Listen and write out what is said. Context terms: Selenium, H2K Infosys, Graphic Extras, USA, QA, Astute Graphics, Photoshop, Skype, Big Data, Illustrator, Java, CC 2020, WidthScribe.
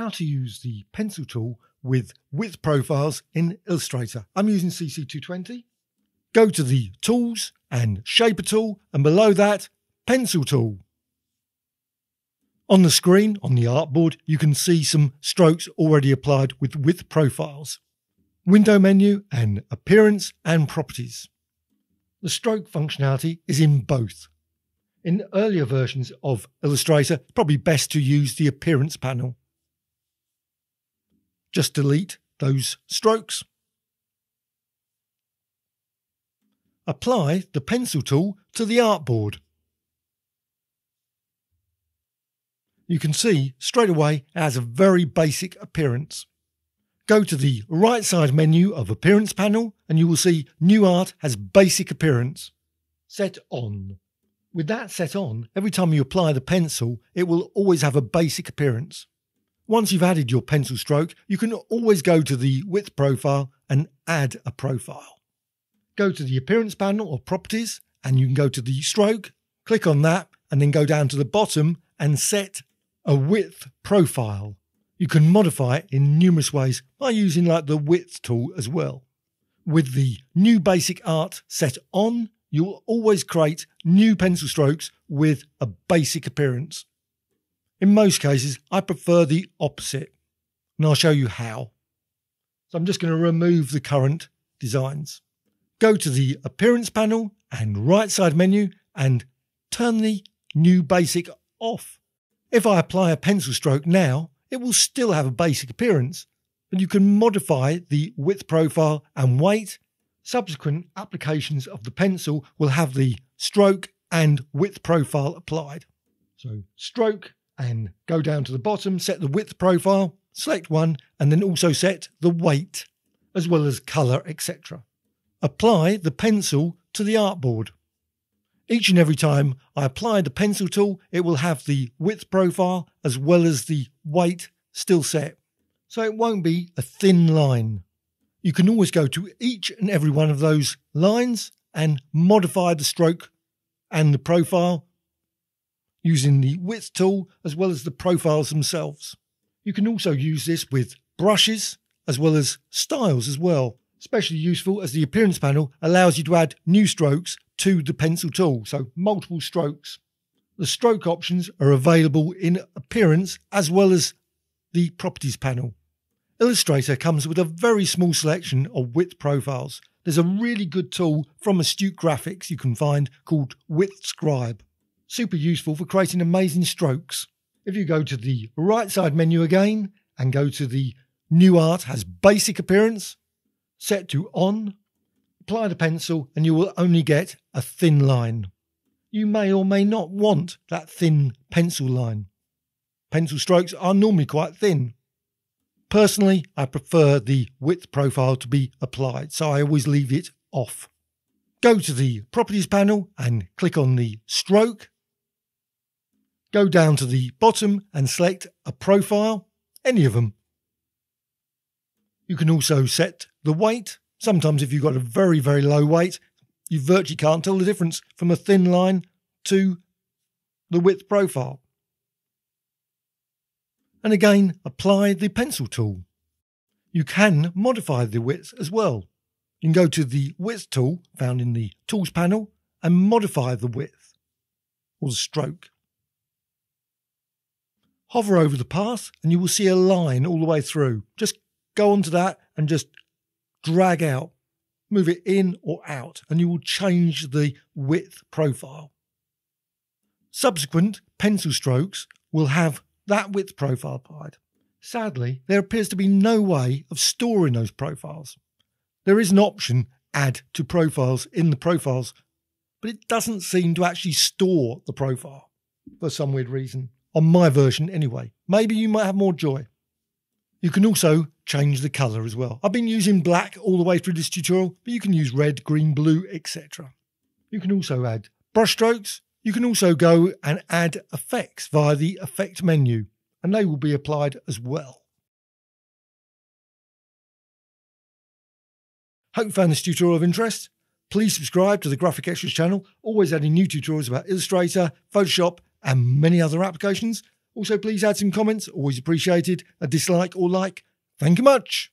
how to use the pencil tool with width profiles in Illustrator. I'm using CC 2020. Go to the Tools and Shaper tool, and below that, Pencil tool. On the screen, on the artboard, you can see some strokes already applied with width profiles. Window menu and Appearance and Properties. The stroke functionality is in both. In earlier versions of Illustrator, it's probably best to use the Appearance panel. Just delete those strokes. Apply the pencil tool to the artboard. You can see straight away it has a very basic appearance. Go to the right side menu of Appearance panel and you will see New Art has Basic Appearance. Set on. With that set on, every time you apply the pencil, it will always have a basic appearance. Once you've added your pencil stroke, you can always go to the width profile and add a profile. Go to the Appearance panel or Properties and you can go to the stroke, click on that and then go down to the bottom and set a width profile. You can modify it in numerous ways by using the width tool as well. With the new basic art set on, you'll always create new pencil strokes with a basic appearance. In most cases, I prefer the opposite, and I'll show you how. So I'm just going to remove the current designs. Go to the Appearance panel and right side menu and turn the new basic off. If I apply a pencil stroke now, it will still have a basic appearance, but you can modify the width profile and weight. Subsequent applications of the pencil will have the stroke and width profile applied. So stroke and go down to the bottom, set the width profile, select one, and then also set the weight, as well as colour, etc. Apply the pencil to the artboard. Each and every time I apply the pencil tool, it will have the width profile as well as the weight still set, so it won't be a thin line. You can always go to each and every one of those lines and modify the stroke and the profile using the width tool as well as the profiles themselves. You can also use this with brushes as well as styles as well, especially useful as the Appearance panel allows you to add new strokes to the pencil tool, so multiple strokes. The stroke options are available in Appearance as well as the Properties panel. Illustrator comes with a very small selection of width profiles. There's a really good tool from Astute Graphics you can find called WidthScribe. Super useful for creating amazing strokes. If you go to the right side menu again and go to the New Art has Basic Appearance, set to on, apply the pencil and you will only get a thin line. You may or may not want that thin pencil line. Pencil strokes are normally quite thin. Personally, I prefer the width profile to be applied, so I always leave it off. Go to the Properties panel and click on the stroke. Go down to the bottom and select a profile, any of them. You can also set the weight. Sometimes if you've got a very, very low weight, you virtually can't tell the difference from a thin line to the width profile. And again, apply the pencil tool. You can modify the width as well. You can go to the width tool found in the Tools panel and modify the width or the stroke. Hover over the path and you will see a line all the way through. Just go onto that and just drag out, move it in or out, and you will change the width profile. Subsequent pencil strokes will have that width profile applied. Sadly, there appears to be no way of storing those profiles. There is an option, add to profiles, in the profiles, but it doesn't seem to actually store the profile for some weird reason, on my version anyway. Maybe you might have more joy. You can also change the colour as well. I've been using black all the way through this tutorial, but you can use red, green, blue, etc. You can also add brush strokes. You can also go and add effects via the effect menu, and they will be applied as well. Hope you found this tutorial of interest. Please subscribe to the Graphic Extras channel, always adding new tutorials about Illustrator, Photoshop, and many other applications. Also, please add some comments, always appreciated, a dislike or like. Thank you much.